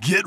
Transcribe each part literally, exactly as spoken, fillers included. Get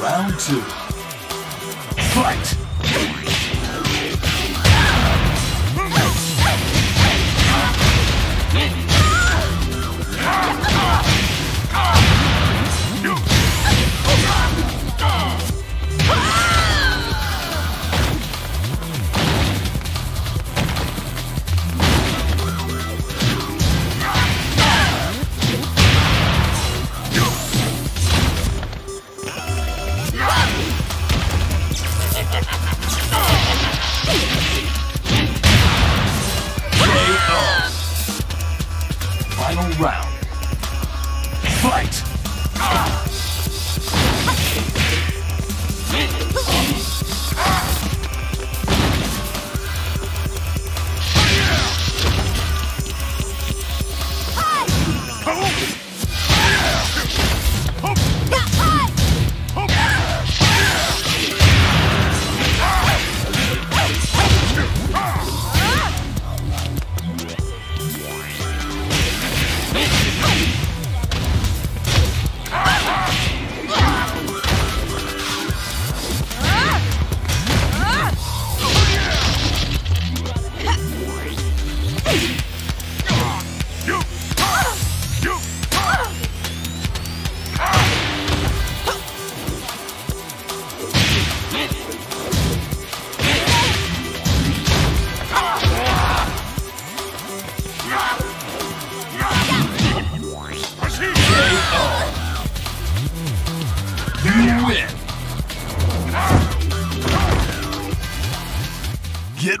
Round two. Fight! Round. Fight! Ah! Get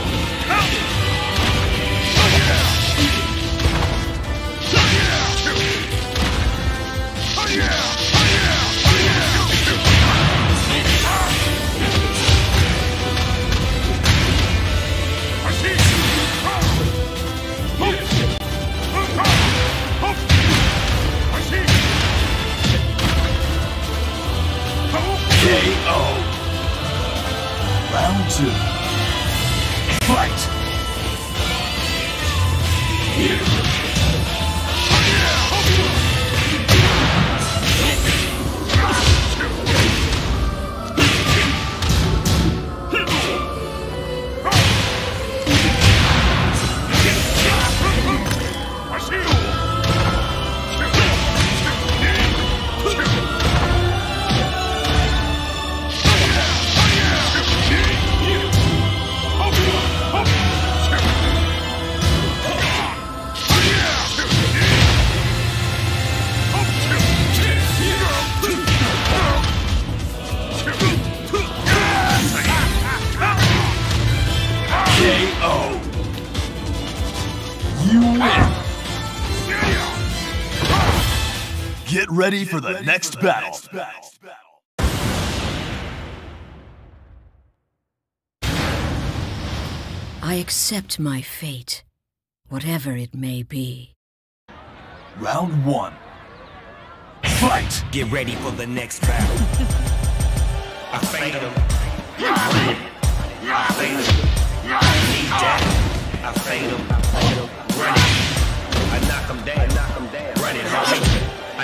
Round two. Fight! Yeah. Get ready for the next battle. I accept my fate, whatever it may be. Round one. Fight! Get ready for the next battle. I fade him. I fade him. He dead. I fade him. Run it. I knock him down. Knock him down. Run it hard. I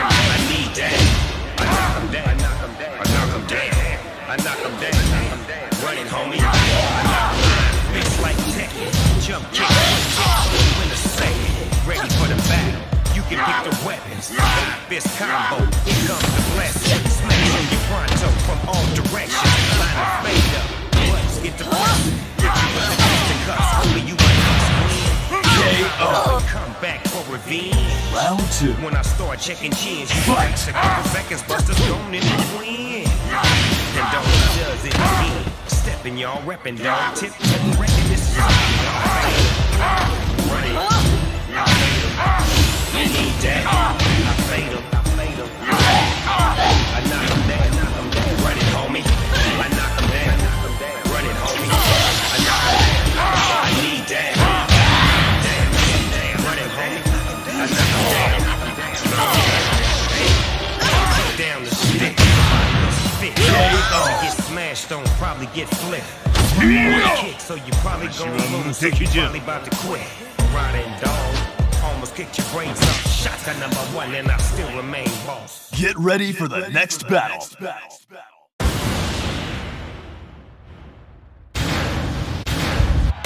I need that. I knock him down. I knock him down. I knock him down. I knock him down. Knock him down. Run it, homie. I knock him down. Bitch like tech. Jump kick. You in the safe. Ready for the battle. You can pick the weapons. This combo, it comes to blessing. Smash on your pronto from all directions. Line of fade up, butts get the press. But the cuffs and cuffs, only you can cuss. K O. Come back for revenge. Round two. When I start checking chins, you fight a couple seconds, busters gone in the wind. And don't judge it again. Stepping y'all, repping y'all. Tip, tip, repping this. Run it. You need that. I fade him, I fade him. I knock him down, knock him down. Run it, homie. I knock him down, knock him down. Run it, homie. I knock him down. I need that. Damn, damn, damn. Run it, homie. I knock him down, knock him down. Knock down the stick. Stick. Get smashed on, probably get flipped. Kick, so you probably gonna lose. You probably about to quit. Riding dog. Almost kicked your brains out. Shots at number one, and I still remain boss. Get ready for the next battle.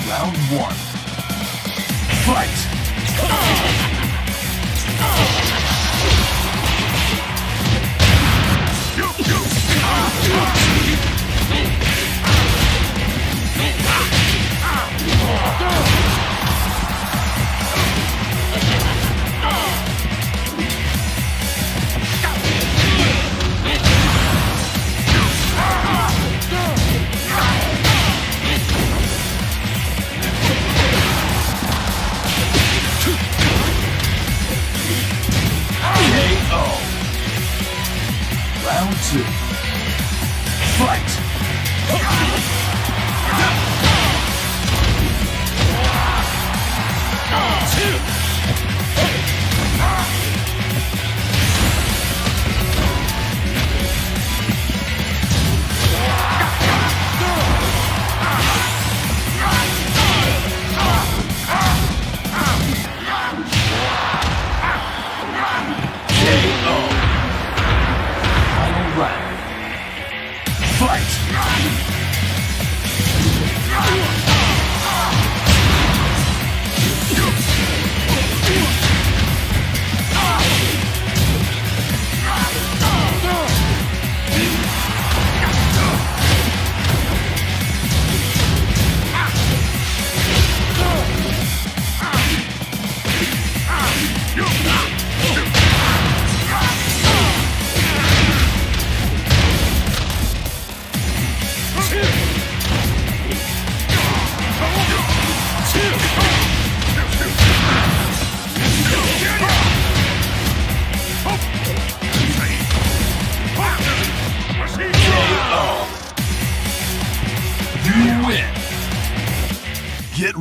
Round one. Fight! Round two. Fight! Get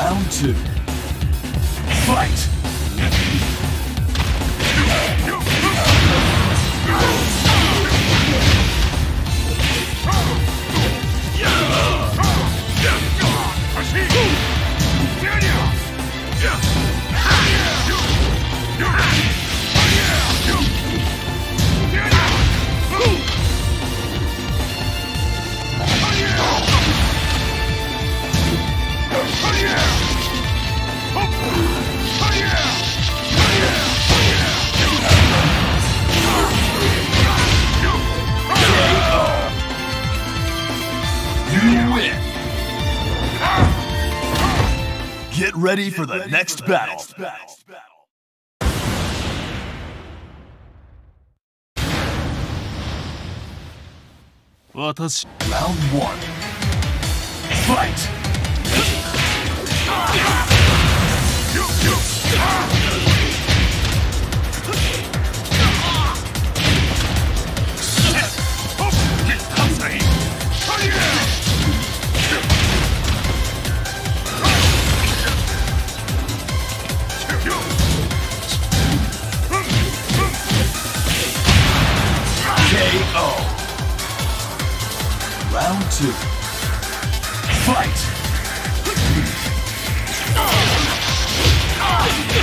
Round two. Fight! Get ready for the next battle. Round one. Fight! K O. Round two. Fight!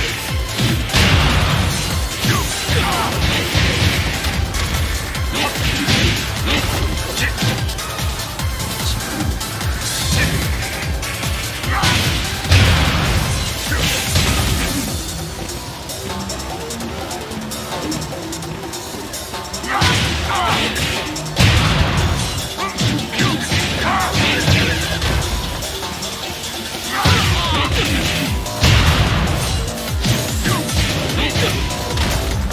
Get ready for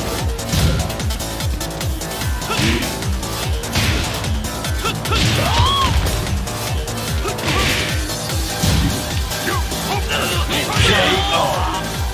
the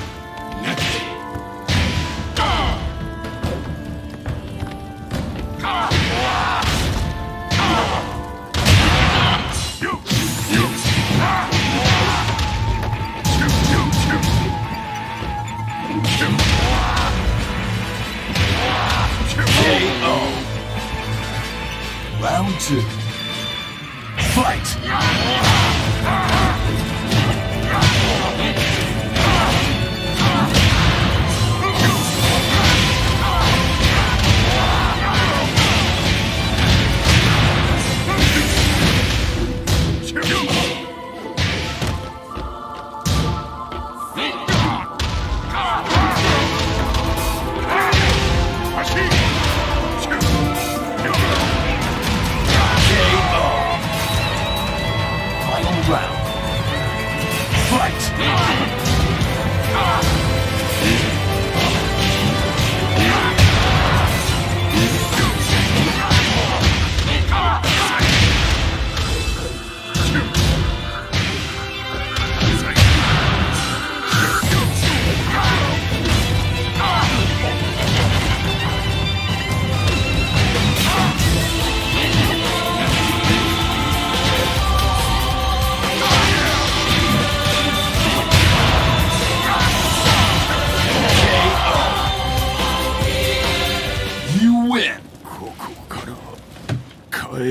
Round two. Fight!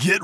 Get